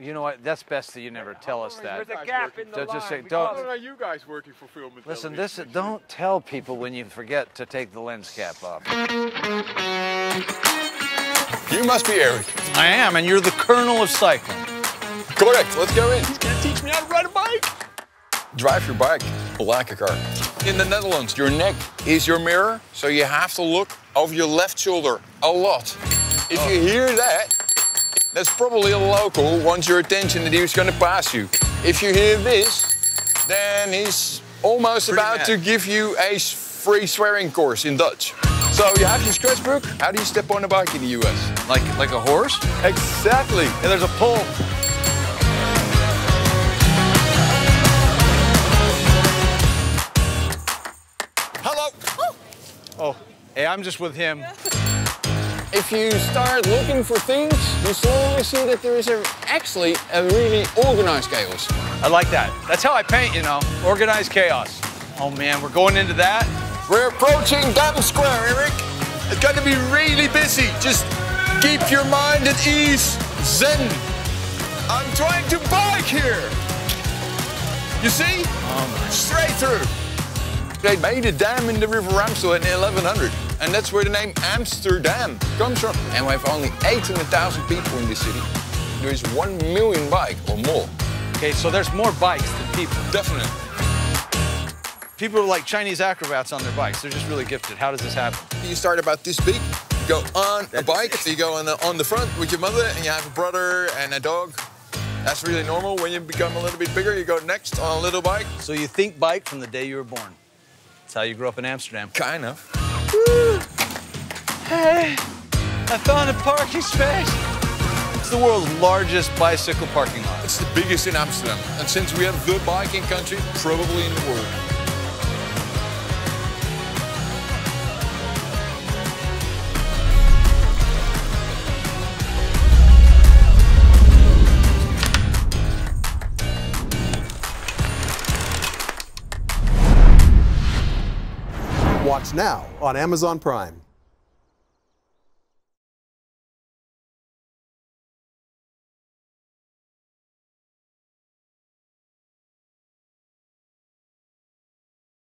You know what? That's best that you never tell us that. There's a gap in the line. Don't. Are you guys working for film and television? Listen, this. Don't tell people when you forget to take the lens cap off. You must be Eric. I am, and you're the colonel of cycling. Correct. Let's go in. He's gonna teach me how to ride a bike. Drive your bike like a car. In the Netherlands, your neck is your mirror, so you have to look over your left shoulder a lot. If you hear that. That's probably a local wants your attention that he was going to pass you. If you hear this, then he's almost about to give you a free swearing course in Dutch. So you have your scratchbook. How do you step on a bike in the US? Like a horse? Exactly. And there's a pole. Hello. Oh, hey, I'm just with him. If you start looking for things, you slowly see that there is actually a really organized chaos. I like that. That's how I paint, you know, organized chaos. Oh man, we're going into that. We're approaching Battle Square, Eric. It's going to be really busy. Just keep your mind at ease, zen. I'm trying to bike here. You see? Oh, straight through. They made a dam in the river Amstel in 1100. And that's where the name Amsterdam comes from. And we have only 800,000 people in this city. There is 1 million bikes or more. Okay, so there's more bikes than people. Definitely. People are like Chinese acrobats on their bikes. They're just really gifted. How does this happen? You start about this big, you go on a bike, so you go on the front with your mother, and you have a brother and a dog. That's really normal. When you become a little bit bigger, you go next on a little bike. So you think bike from the day you were born. That's how you grew up in Amsterdam. Kind of. Woo. Hey, I found a parking space. It's the world's largest bicycle parking lot. It's the biggest in Amsterdam. And since we have the biking country, probably in the world. Watch now on Amazon Prime.